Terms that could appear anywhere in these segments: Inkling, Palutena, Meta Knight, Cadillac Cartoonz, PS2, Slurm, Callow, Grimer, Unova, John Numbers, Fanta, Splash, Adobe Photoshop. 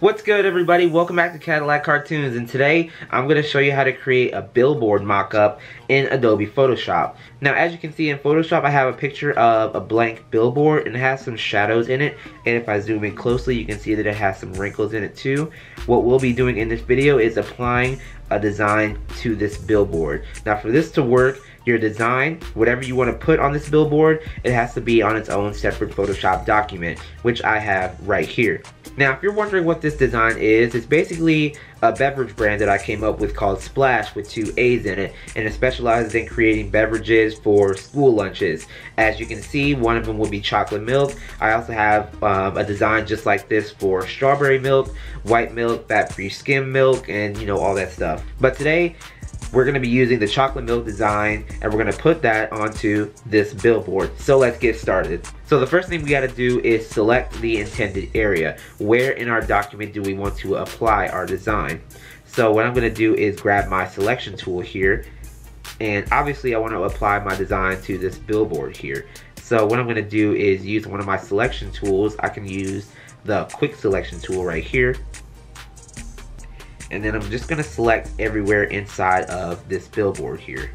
What's good, everybody? Welcome back to Cadillac Cartoonz, and today I'm going to show you how to create a billboard mock-up in Adobe Photoshop. Now, as you can see in Photoshop, I have a picture of a blank billboard and it has some shadows in it, and if I zoom in closely you can see that it has some wrinkles in it too. What we'll be doing in this video is applying a design to this billboard. Now, for this to work, your design, whatever you want to put on this billboard, it has to be on its own separate Photoshop document, which I have right here. Now, if you're wondering what this design is, it's basically a beverage brand that I came up with called Splash with 2 A's in it, and it specializes in creating beverages for school lunches. As you can see, one of them will be chocolate milk. I also have a design just like this for strawberry milk, white milk, fat-free skim milk, and you know, all that stuff. But today we're going to be using the chocolate milk design, and we're going to put that onto this billboard. So let's get started. So the first thing we got to do is select the intended area. Where in our document do we want to apply our design? So what I'm going to do is grab my selection tool here, and obviously I want to apply my design to this billboard here. So what I'm going to do is use one of my selection tools. I can use the quick selection tool right here. And then I'm just going to select everywhere inside of this billboard here.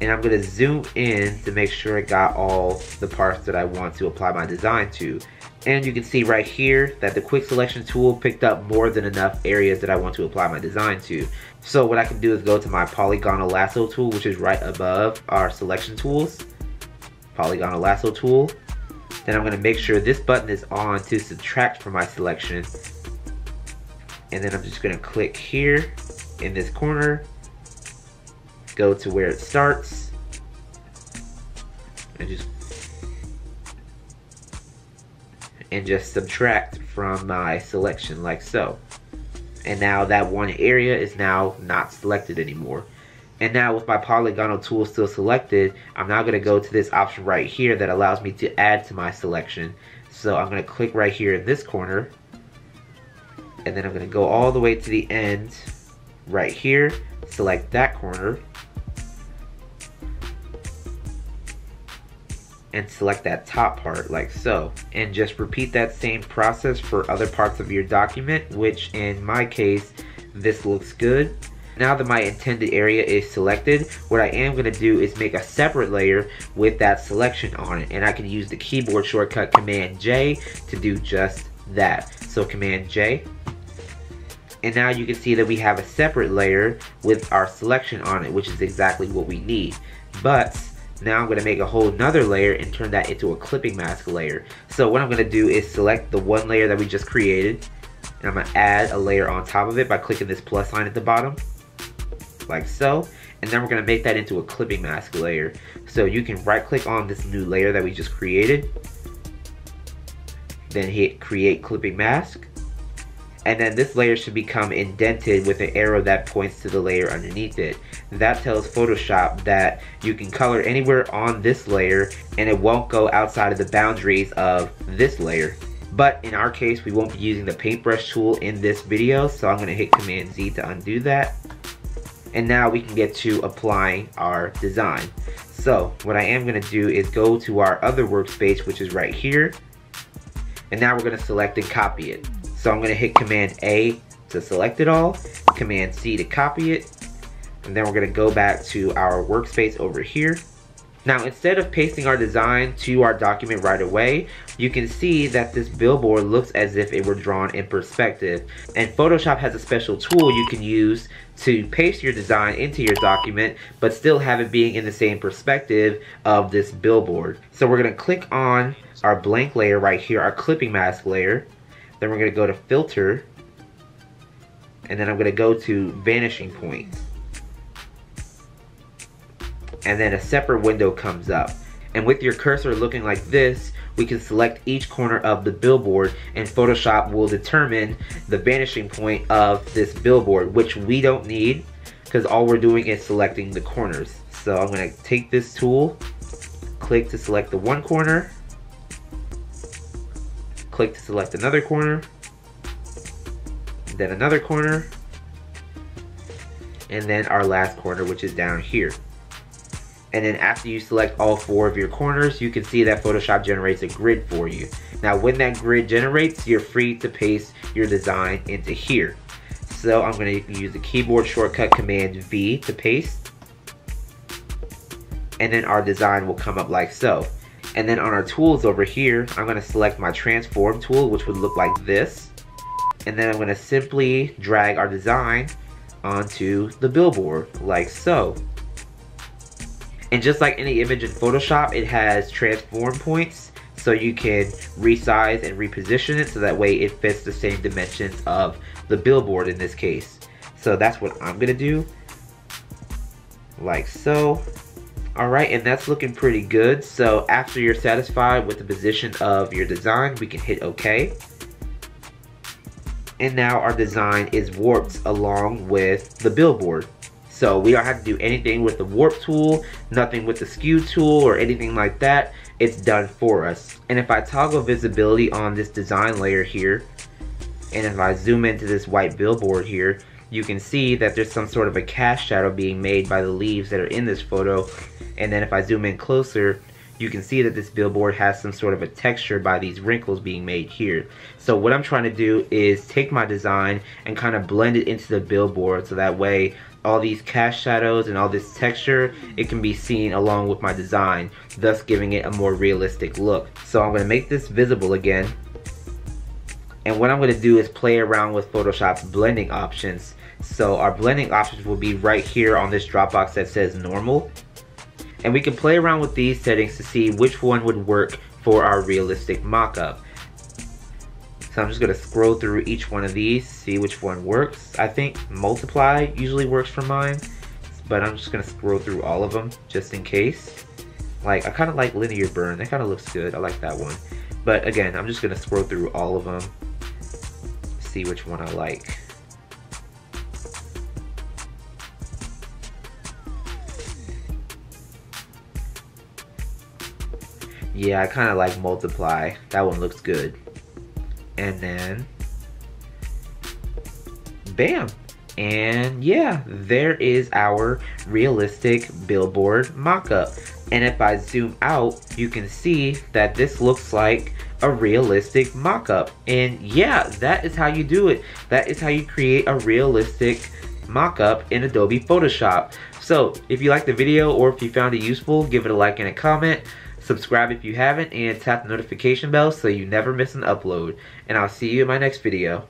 And I'm going to zoom in to make sure I got all the parts that I want to apply my design to. And you can see right here that the quick selection tool picked up more than enough areas that I want to apply my design to. So what I can do is go to my polygonal lasso tool, which is right above our selection tools. Polygonal lasso tool. Then I'm going to make sure this button is on to subtract from my selection. And then I'm just going to click here in this corner, go to where it starts, and just subtract from my selection like so. And now that one area is now not selected anymore. And now with my polygonal tool still selected, I'm now going to go to this option right here that allows me to add to my selection. So I'm going to click right here in this corner. And then I'm going to go all the way to the end right here, select that corner, and select that top part like so. And just repeat that same process for other parts of your document, which in my case, this looks good. Now that my intended area is selected, what I am going to do is make a separate layer with that selection on it. And I can use the keyboard shortcut Command J to do just that. So Command J. And now you can see that we have a separate layer with our selection on it, which is exactly what we need. But now I'm going to make a whole nother layer and turn that into a clipping mask layer. So what I'm going to do is select the one layer that we just created, and I'm going to add a layer on top of it by clicking this plus sign at the bottom, like so. And then we're going to make that into a clipping mask layer. So you can right click on this new layer that we just created, then hit create clipping mask. And then this layer should become indented with an arrow that points to the layer underneath it. That tells Photoshop that you can color anywhere on this layer and it won't go outside of the boundaries of this layer. But in our case, we won't be using the paintbrush tool in this video, so I'm going to hit Command Z to undo that. And now we can get to applying our design. So what I am going to do is go to our other workspace, which is right here. And now we're going to select and copy it. So I'm going to hit Command A to select it all, Command C to copy it, and then we're going to go back to our workspace over here. Now, instead of pasting our design to our document right away, you can see that this billboard looks as if it were drawn in perspective. And Photoshop has a special tool you can use to paste your design into your document, but still have it being in the same perspective of this billboard. So we're going to click on our blank layer right here, our clipping mask layer. Then we're going to go to Filter, and then I'm going to go to Vanishing Point. And then a separate window comes up. And with your cursor looking like this, we can select each corner of the billboard, and Photoshop will determine the vanishing point of this billboard, which we don't need because all we're doing is selecting the corners. So I'm going to take this tool, click to select the one corner, click to select another corner, then another corner, and then our last corner, which is down here. And then after you select all 4 of your corners, you can see that Photoshop generates a grid for you. Now when that grid generates, you're free to paste your design into here. So I'm going to use the keyboard shortcut Command V to paste. And then our design will come up like so. And then on our tools over here, I'm going to select my transform tool, which would look like this. And then I'm going to simply drag our design onto the billboard like so. And just like any image in Photoshop, it has transform points, so you can resize and reposition it so that way it fits the same dimensions of the billboard in this case. So that's what I'm gonna do, like so. Alright, and that's looking pretty good. So after you're satisfied with the position of your design, we can hit OK. And now our design is warped along with the billboard. So we don't have to do anything with the warp tool, nothing with the skew tool or anything like that. It's done for us. And if I toggle visibility on this design layer here, and if I zoom into this white billboard here, you can see that there's some sort of a cast shadow being made by the leaves that are in this photo. And then if I zoom in closer, you can see that this billboard has some sort of a texture by these wrinkles being made here. So what I'm trying to do is take my design and kind of blend it into the billboard so that way all these cast shadows and all this texture, it can be seen along with my design, thus giving it a more realistic look. So I'm going to make this visible again. And what I'm going to do is play around with Photoshop's blending options. So our blending options will be right here on this drop box that says normal. And we can play around with these settings to see which one would work for our realistic mock-up. So I'm just going to scroll through each one of these, see which one works. I think multiply usually works for mine, but I'm just going to scroll through all of them just in case. Like, I kind of like linear burn, that kind of looks good, I like that one. But again, I'm just going to scroll through all of them, see which one I like. Yeah, I kind of like multiply, that one looks good. And then, bam! And yeah, there is our realistic billboard mock-up. And if I zoom out, you can see that this looks like a realistic mock-up. And yeah, that is how you do it. That is how you create a realistic mock-up in Adobe Photoshop. So if you liked the video or if you found it useful, give it a like and a comment. Subscribe if you haven't, and tap the notification bell so you never miss an upload. And I'll see you in my next video.